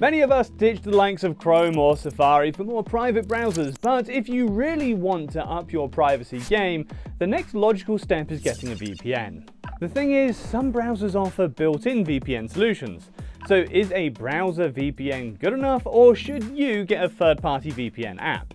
Many of us ditch the likes of Chrome or Safari for more private browsers, but if you really want to up your privacy game, the next logical step is getting a VPN. The thing is, some browsers offer built-in VPN solutions. So is a browser VPN good enough, or should you get a third-party VPN app?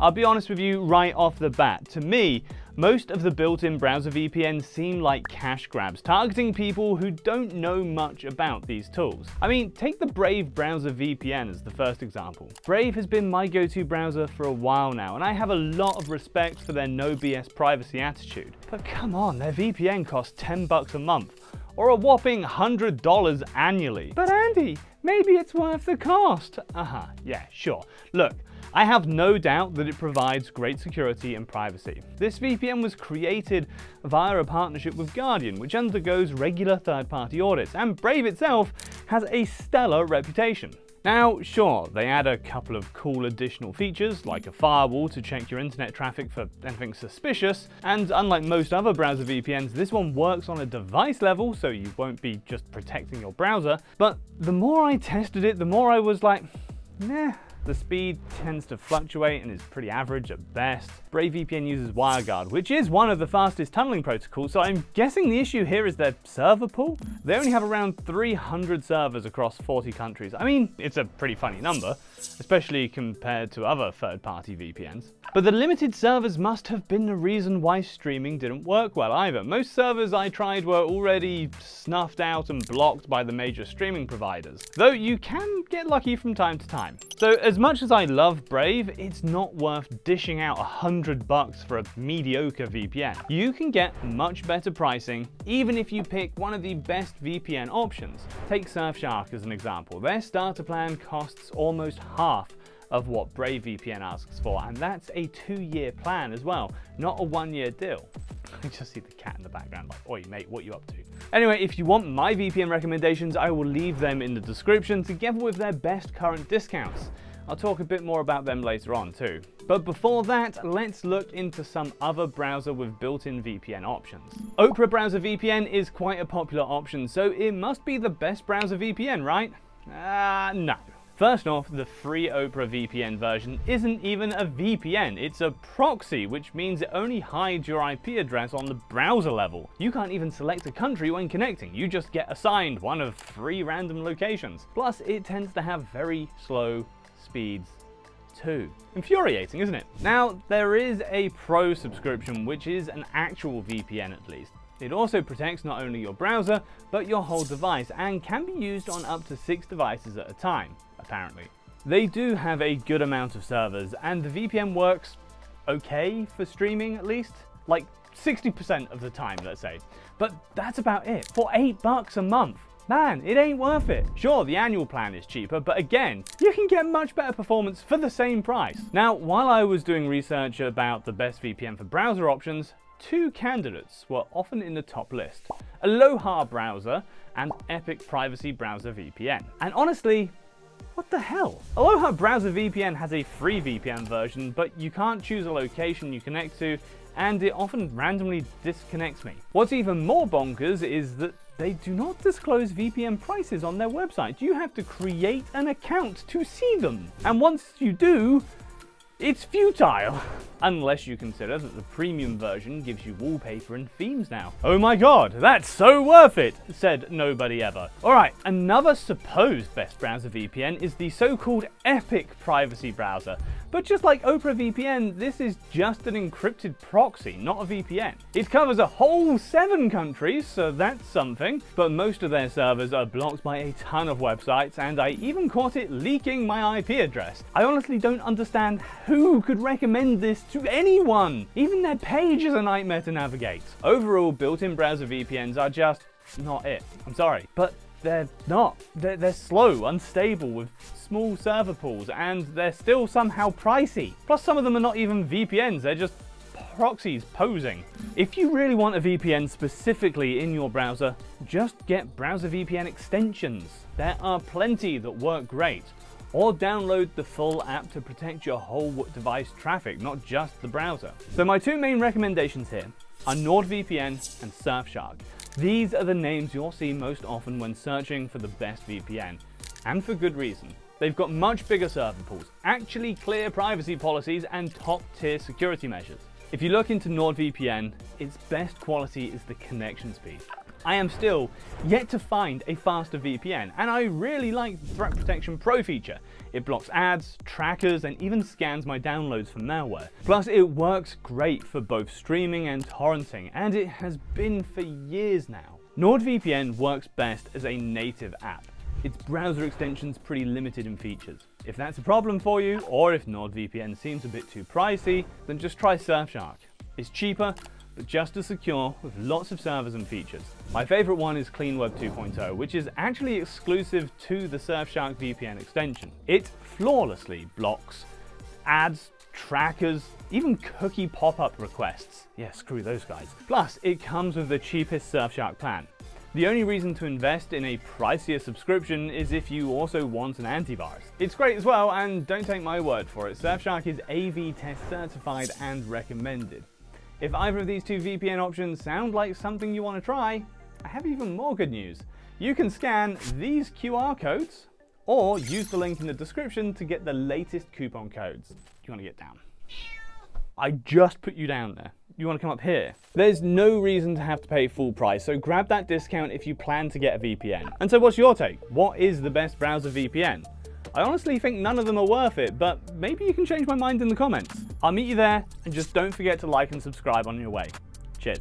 I'll be honest with you right off the bat, to me, most of the built-in browser VPNs seem like cash grabs, targeting people who don't know much about these tools. I mean, take the Brave browser VPN as the first example. Brave has been my go-to browser for a while now, and I have a lot of respect for their no BS privacy attitude. But come on, their VPN costs $10 a month, or a whopping $100 annually. But Andy, maybe it's worth the cost. Yeah, sure. Look, I have no doubt that it provides great security and privacy. This VPN was created via a partnership with Guardian, which undergoes regular third-party audits, and Brave itself has a stellar reputation. Now, sure, they add a couple of cool additional features, like a firewall to check your internet traffic for anything suspicious, and unlike most other browser VPNs, this one works on a device level, so you won't be just protecting your browser, but the more I tested it, the more I was like, nah. The speed tends to fluctuate and is pretty average at best. Brave VPN uses WireGuard, which is one of the fastest tunneling protocols, so I'm guessing the issue here is their server pool. They only have around 300 servers across 40 countries. I mean, it's a pretty funny number, especially compared to other third-party VPNs. But the limited servers must have been the reason why streaming didn't work well either. Most servers I tried were already snuffed out and blocked by the major streaming providers, though you can get lucky from time to time. So as much as I love Brave, it's not worth dishing out $100 for a mediocre VPN. You can get much better pricing even if you pick one of the best VPN options. Take Surfshark as an example. Their starter plan costs almost half of what Brave VPN asks for, and that's a 2-year plan as well, not a 1-year deal. I just see the cat in the background like, oi mate, what you up to? Anyway, if you want my VPN recommendations, I will leave them in the description together with their best current discounts. I'll talk a bit more about them later on too. But before that, let's look into some other browser with built-in VPN options. Opera Browser VPN is quite a popular option, so it must be the best browser VPN, right? No. First off, the free Opera VPN version isn't even a VPN, it's a proxy, which means it only hides your IP address on the browser level. You can't even select a country when connecting, you just get assigned one of 3 random locations. Plus, it tends to have very slow speeds too. Infuriating, isn't it? Now, there is a Pro subscription, which is an actual VPN at least. It also protects not only your browser, but your whole device, and can be used on up to 6 devices at a time, apparently. They do have a good amount of servers, and the VPN works okay for streaming at least, like 60% of the time, let's say. But that's about it, for $8 a month. Man, it ain't worth it. Sure, the annual plan is cheaper, but again, you can get much better performance for the same price. Now, while I was doing research about the best VPN for browser options, 2 candidates were often in the top list: Aloha Browser and Epic Privacy Browser VPN. And honestly, what the hell? Aloha Browser VPN has a free VPN version, but you can't choose a location you connect to, and it often randomly disconnects me. What's even more bonkers is that they do not disclose VPN prices on their website. You have to create an account to see them. And once you do, it's futile. Unless you consider that the premium version gives you wallpaper and themes now. Oh my god, that's so worth it, said nobody ever. Alright, another supposed best browser VPN is the so-called Epic Privacy Browser. But just like Opera VPN, this is just an encrypted proxy, not a VPN. It covers a whole 7 countries, so that's something, but most of their servers are blocked by a ton of websites, and I even caught it leaking my IP address. I honestly don't understand who could recommend this to anyone. Even their page is a nightmare to navigate. Overall, built-in browser VPNs are just not it. I'm sorry, but they're not. They're slow, unstable, with small server pools, and they're still somehow pricey. Plus, some of them are not even VPNs, they're just proxies posing. If you really want a VPN specifically in your browser, just get browser VPN extensions. There are plenty that work great. Or download the full app to protect your whole device traffic, not just the browser. So my 2 main recommendations here are NordVPN and Surfshark. These are the names you'll see most often when searching for the best VPN, and for good reason. They've got much bigger server pools, actually clear privacy policies, and top-tier security measures. If you look into NordVPN, its best quality is the connection speed. I am still yet to find a faster VPN, and I really like the Threat Protection Pro feature. It blocks ads, trackers, and even scans my downloads for malware. Plus, it works great for both streaming and torrenting, and it has been for years now. NordVPN works best as a native app. Its browser extension's pretty limited in features. If that's a problem for you, or if NordVPN seems a bit too pricey, then just try Surfshark. It's cheaper, but just as secure, with lots of servers and features. My favorite one is CleanWeb 2.0, which is actually exclusive to the Surfshark VPN extension. It flawlessly blocks ads, trackers, even cookie pop-up requests. Yeah, screw those guys. Plus, it comes with the cheapest Surfshark plan. The only reason to invest in a pricier subscription is if you also want an antivirus. It's great as well, and don't take my word for it, Surfshark is AV-Test certified and recommended. If either of these two VPN options sound like something you want to try, I have even more good news. You can scan these QR codes, or use the link in the description to get the latest coupon codes. You want to get down. I just put you down there. You want to come up here. There's no reason to have to pay full price, so grab that discount if you plan to get a VPN. And so what's your take? What is the best browser VPN? I honestly think none of them are worth it, but maybe you can change my mind in the comments. I'll meet you there, and just don't forget to like and subscribe on your way. Cheers.